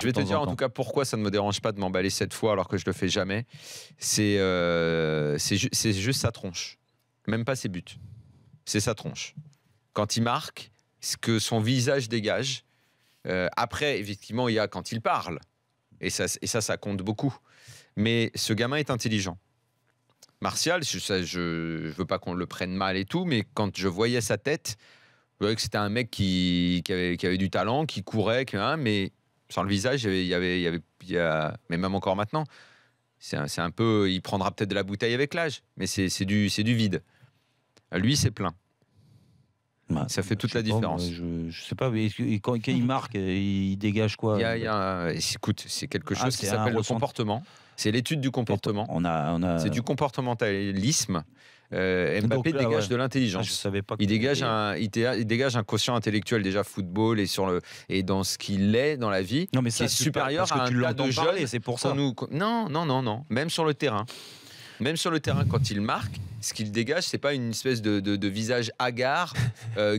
Je vais te dire en tout cas pourquoi ça ne me dérange pas de m'emballer 7 fois alors que je le fais jamais. C'est juste sa tronche. Même pas ses buts. C'est sa tronche. Quand il marque, ce que son visage dégage. Après, effectivement, il y a quand il parle. Et ça compte beaucoup. Mais ce gamin est intelligent. Martial, je veux pas qu'on le prenne mal et tout, mais quand je voyais sa tête, je voyais que c'était un mec qui avait du talent, qui courait, mais sans le visage, mais même encore maintenant, c'est un peu, il prendra peut-être de la bouteille avec l'âge, mais c'est du vide. Lui, c'est plein. Bah, ça fait toute la différence. Je sais pas, mais quand il marque, il dégage quoi? Écoute, c'est quelque chose qui s'appelle le comportement. C'est l'étude du comportement. C'est du comportementalisme. Mbappé dégage de l'intelligence. Il dégage un quotient intellectuel déjà football et dans ce qu'il est dans la vie, non, mais ça, qui est supérieur à un tas de jeunes. C'est pour ça. Non. Même sur le terrain. Même sur le terrain, quand il marque, ce qu'il dégage, c'est pas une espèce de visage hagard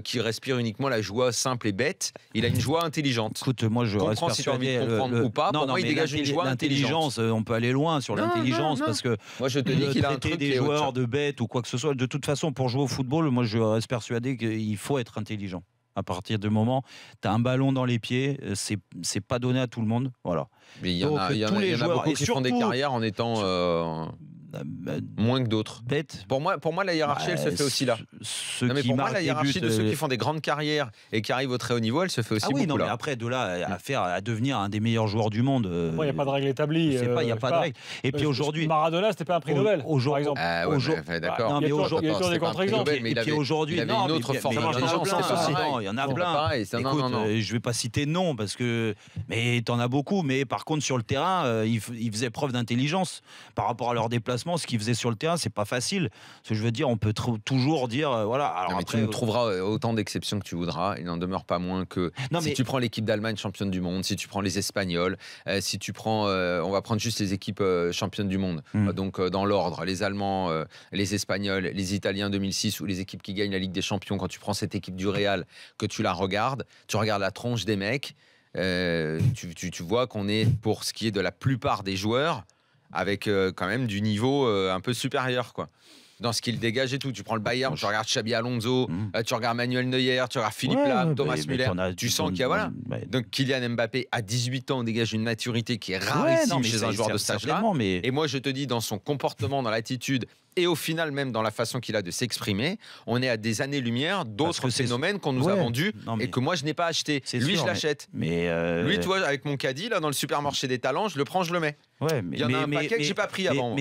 qui respire uniquement la joie simple et bête. Il a une joie intelligente. Écoute, moi je reste persuadé ou pas. Non, il dégage une joie intelligente. On peut aller loin sur l'intelligence parce que moi je te dis qu'il a un truc des joueurs de bêtes ou quoi que ce soit. De toute façon, pour jouer au football, moi je reste persuadé qu'il faut être intelligent. À partir du moment, tu as un ballon dans les pieds, c'est pas donné à tout le monde. Voilà. Mais il y en a beaucoup qui font des carrières en étant moins que d'autres. Pour moi, la hiérarchie, elle se fait aussi là. Pour moi, la hiérarchie de ceux qui font des grandes carrières et qui arrivent au très haut niveau, elle se fait aussi beaucoup là. Mais après, de là à devenir un des meilleurs joueurs du monde. Il n'y a pas de règle établie. Il n'y a pas de règle. Et puis aujourd'hui, Maradona, c'était pas un prix Nobel. Aujourd'hui, d'accord. Mais aujourd'hui, il y a une autre forme d'intelligence. Il y en a plein. Je vais pas citer de nom parce que, mais t'en as beaucoup. Mais par contre, sur le terrain, ils faisaient preuve d'intelligence par rapport à leur déplacement. Ce qu'ils faisaient sur le terrain, c'est pas facile. Ce que je veux dire, on peut toujours dire voilà. Alors après, tu trouveras autant d'exceptions que tu voudras. Il n'en demeure pas moins que si tu prends l'équipe d'Allemagne championne du monde, si tu prends les Espagnols, si tu prends, on va prendre juste les équipes championnes du monde. Donc dans l'ordre, les Allemands, les Espagnols, les Italiens 2006 ou les équipes qui gagnent la Ligue des Champions. Quand tu prends cette équipe du Real, que tu regardes la tronche des mecs, tu vois qu'on est, pour ce qui est de la plupart des joueurs, avec quand même du niveau un peu supérieur, quoi. Dans ce qu'il dégage et tout. Tu prends le Bayern, tu regardes Xabi Alonso, tu regardes Manuel Neuer, tu regardes Philippe Lahm, Thomas Müller. Tu sens qu'il y a... Voilà. Donc Kylian Mbappé, à 18 ans, dégage une maturité qui est rarissime chez un joueur de cet âge-là. Mais... Et moi, je te dis, dans son comportement, dans l'attitude, et au final même dans la façon qu'il a de s'exprimer, on est à des années-lumière d'autres phénomènes qu'on nous a vendus et que moi, je n'ai pas acheté. Lui, je l'achète. Lui, toi, avec mon caddie, là, dans le supermarché des talents, je le prends, je le mets. Il y en a un paquet que je n'ai pas pris avant.